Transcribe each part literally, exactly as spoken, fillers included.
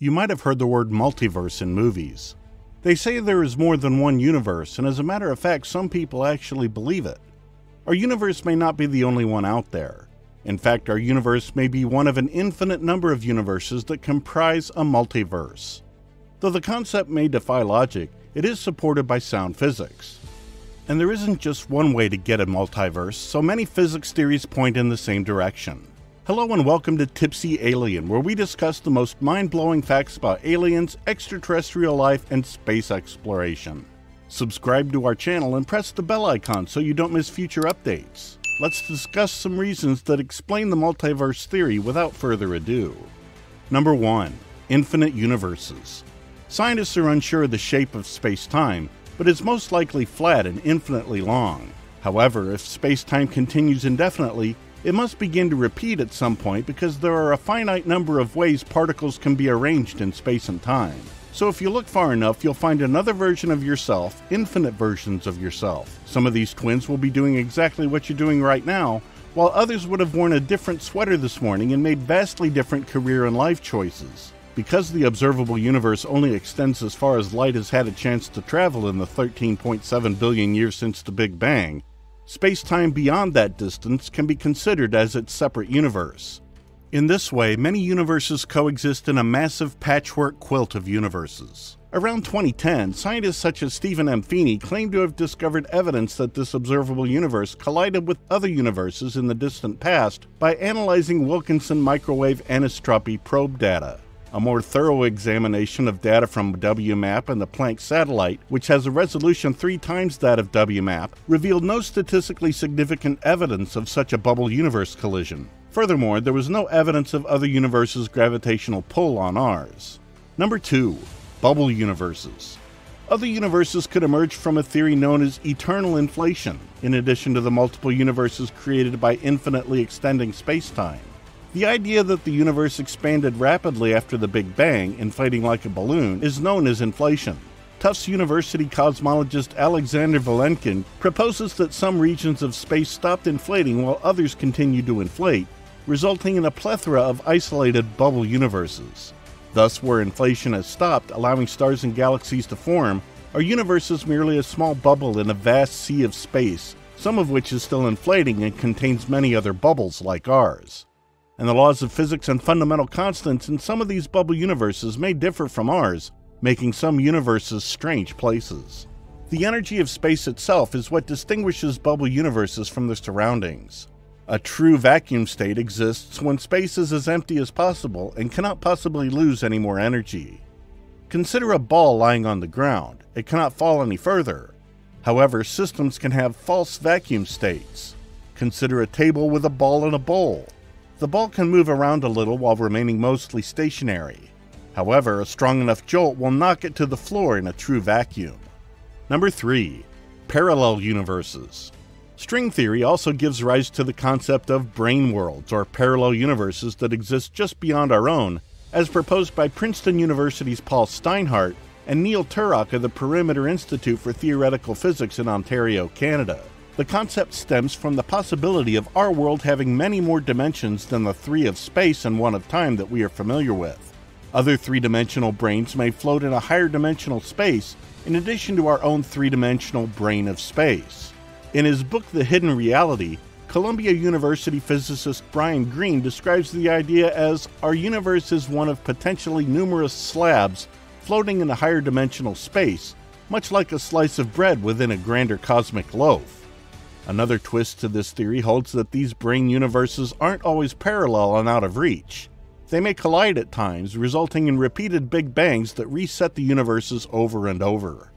You might have heard the word multiverse in movies. They say there is more than one universe, and as a matter of fact, some people actually believe it. Our universe may not be the only one out there. In fact, our universe may be one of an infinite number of universes that comprise a multiverse. Though the concept may defy logic, it is supported by sound physics. And there isn't just one way to get a multiverse, so many physics theories point in the same direction. Hello and welcome to Tipsy Alien, where we discuss the most mind-blowing facts about aliens, extraterrestrial life, and space exploration. Subscribe to our channel and press the bell icon so you don't miss future updates. Let's discuss some reasons that explain the multiverse theory without further ado. Number one, infinite universes. Scientists are unsure of the shape of space-time, but it's most likely flat and infinitely long. However, if space-time continues indefinitely, it must begin to repeat at some point because there are a finite number of ways particles can be arranged in space and time. So if you look far enough, you'll find another version of yourself, infinite versions of yourself. Some of these twins will be doing exactly what you're doing right now, while others would have worn a different sweater this morning and made vastly different career and life choices. Because the observable universe only extends as far as light has had a chance to travel in the thirteen point seven billion years since the Big Bang, space-time beyond that distance can be considered as its separate universe. In this way, many universes coexist in a massive patchwork quilt of universes. Around twenty ten, scientists such as Stephen M. Feeney claimed to have discovered evidence that this observable universe collided with other universes in the distant past by analyzing Wilkinson Microwave Anisotropy probe data. A more thorough examination of data from W map and the Planck satellite, which has a resolution three times that of W map, revealed no statistically significant evidence of such a bubble universe collision. Furthermore, there was no evidence of other universes' gravitational pull on ours. Number two, bubble universes. Other universes could emerge from a theory known as eternal inflation, in addition to the multiple universes created by infinitely extending space-time. The idea that the universe expanded rapidly after the Big Bang, inflating like a balloon, is known as inflation. Tufts University cosmologist Alexander Vilenkin proposes that some regions of space stopped inflating while others continued to inflate, resulting in a plethora of isolated bubble universes. Thus, where inflation has stopped, allowing stars and galaxies to form, our universe is merely a small bubble in a vast sea of space, some of which is still inflating and contains many other bubbles like ours. And the laws of physics and fundamental constants in some of these bubble universes may differ from ours, making some universes strange places. The energy of space itself is what distinguishes bubble universes from their surroundings. A true vacuum state exists when space is as empty as possible and cannot possibly lose any more energy. Consider a ball lying on the ground. It cannot fall any further. However, systems can have false vacuum states. Consider a table with a ball and a bowl. The ball can move around a little while remaining mostly stationary. However, a strong enough jolt will knock it to the floor in a true vacuum. Number three, parallel universes. String theory also gives rise to the concept of brain worlds, or parallel universes that exist just beyond our own, as proposed by Princeton University's Paul Steinhardt and Neil Turok of the Perimeter Institute for Theoretical Physics in Ontario, Canada. The concept stems from the possibility of our world having many more dimensions than the three of space and one of time that we are familiar with. Other three-dimensional brains may float in a higher dimensional space in addition to our own three-dimensional brain of space. In his book The Hidden Reality, Columbia University physicist Brian Greene describes the idea as our universe is one of potentially numerous slabs floating in a higher dimensional space, much like a slice of bread within a grander cosmic loaf. Another twist to this theory holds that these brain universes aren't always parallel and out of reach. They may collide at times, resulting in repeated Big Bangs that reset the universes over and over.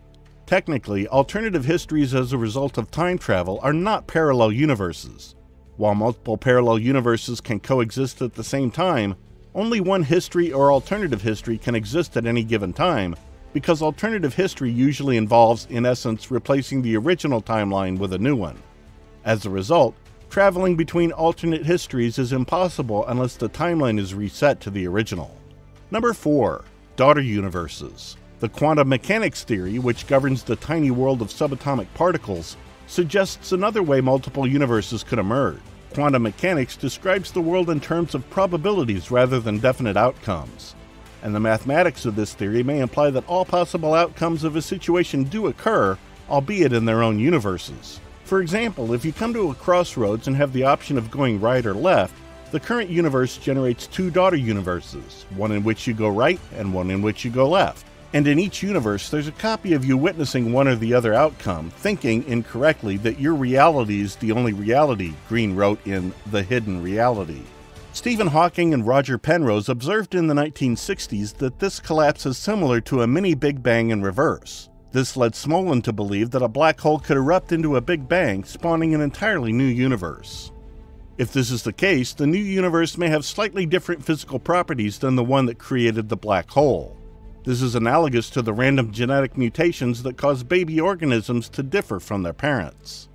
Technically, alternative histories as a result of time travel are not parallel universes. While multiple parallel universes can coexist at the same time, only one history or alternative history can exist at any given time, because alternative history usually involves, in essence, replacing the original timeline with a new one. As a result, traveling between alternate histories is impossible unless the timeline is reset to the original. Number four, daughter universes. The quantum mechanics theory, which governs the tiny world of subatomic particles, suggests another way multiple universes could emerge. Quantum mechanics describes the world in terms of probabilities rather than definite outcomes. and the mathematics of this theory may imply that all possible outcomes of a situation do occur, albeit in their own universes. For example, if you come to a crossroads and have the option of going right or left, the current universe generates two daughter universes, one in which you go right and one in which you go left. And in each universe, there's a copy of you witnessing one or the other outcome, thinking incorrectly that your reality is the only reality, Greene wrote in The Hidden Reality. Stephen Hawking and Roger Penrose observed in the nineteen sixties that this collapse is similar to a mini Big Bang in reverse. This led Smolin to believe that a black hole could erupt into a Big Bang, spawning an entirely new universe. If this is the case, the new universe may have slightly different physical properties than the one that created the black hole. This is analogous to the random genetic mutations that cause baby organisms to differ from their parents.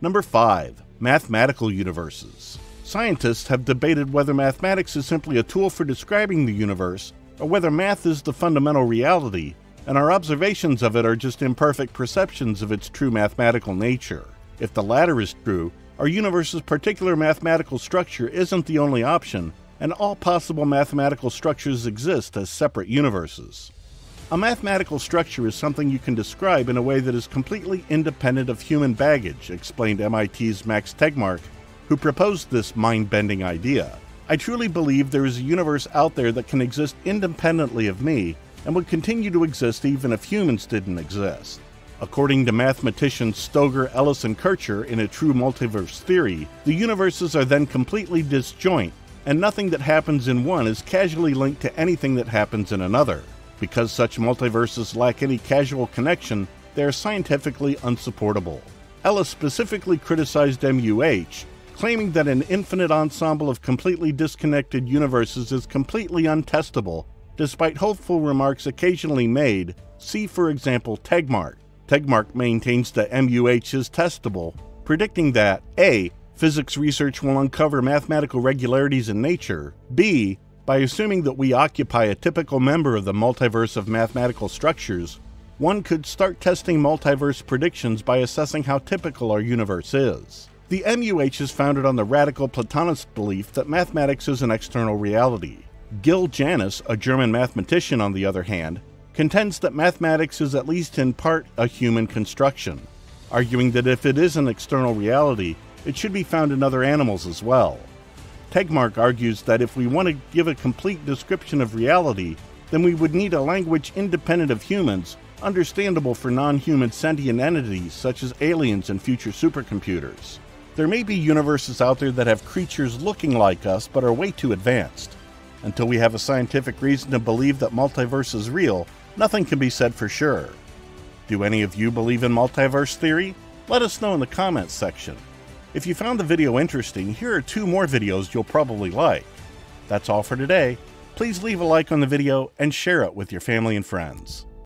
Number five, mathematical universes. Scientists have debated whether mathematics is simply a tool for describing the universe or whether math is the fundamental reality, and our observations of it are just imperfect perceptions of its true mathematical nature. If the latter is true, our universe's particular mathematical structure isn't the only option, and all possible mathematical structures exist as separate universes. A mathematical structure is something you can describe in a way that is completely independent of human baggage, explained M I T's Max Tegmark, who proposed this mind-bending idea. I truly believe there is a universe out there that can exist independently of me and would continue to exist even if humans didn't exist. According to mathematicians Stoger, Ellis, and Kircher in A True Multiverse Theory, the universes are then completely disjoint, and nothing that happens in one is casually linked to anything that happens in another. Because such multiverses lack any causal connection, they are scientifically unsupportable. Ellis specifically criticized M U H, claiming that an infinite ensemble of completely disconnected universes is completely untestable, despite hopeful remarks occasionally made, see for example Tegmark. Tegmark maintains that M U H is testable, predicting that A. Physics research will uncover mathematical regularities in nature. B. By assuming that we occupy a typical member of the multiverse of mathematical structures, one could start testing multiverse predictions by assessing how typical our universe is. The M U H is founded on the radical Platonist belief that mathematics is an external reality. Gil Janus, a German mathematician on the other hand, contends that mathematics is at least in part a human construction, arguing that if it is an external reality, it should be found in other animals as well. Tegmark argues that if we want to give a complete description of reality, then we would need a language independent of humans, understandable for non-human sentient entities such as aliens and future supercomputers. There may be universes out there that have creatures looking like us but are way too advanced. Until we have a scientific reason to believe that multiverse is real, nothing can be said for sure. Do any of you believe in multiverse theory? Let us know in the comments section. If you found the video interesting, here are two more videos you'll probably like. That's all for today. Please leave a like on the video and share it with your family and friends.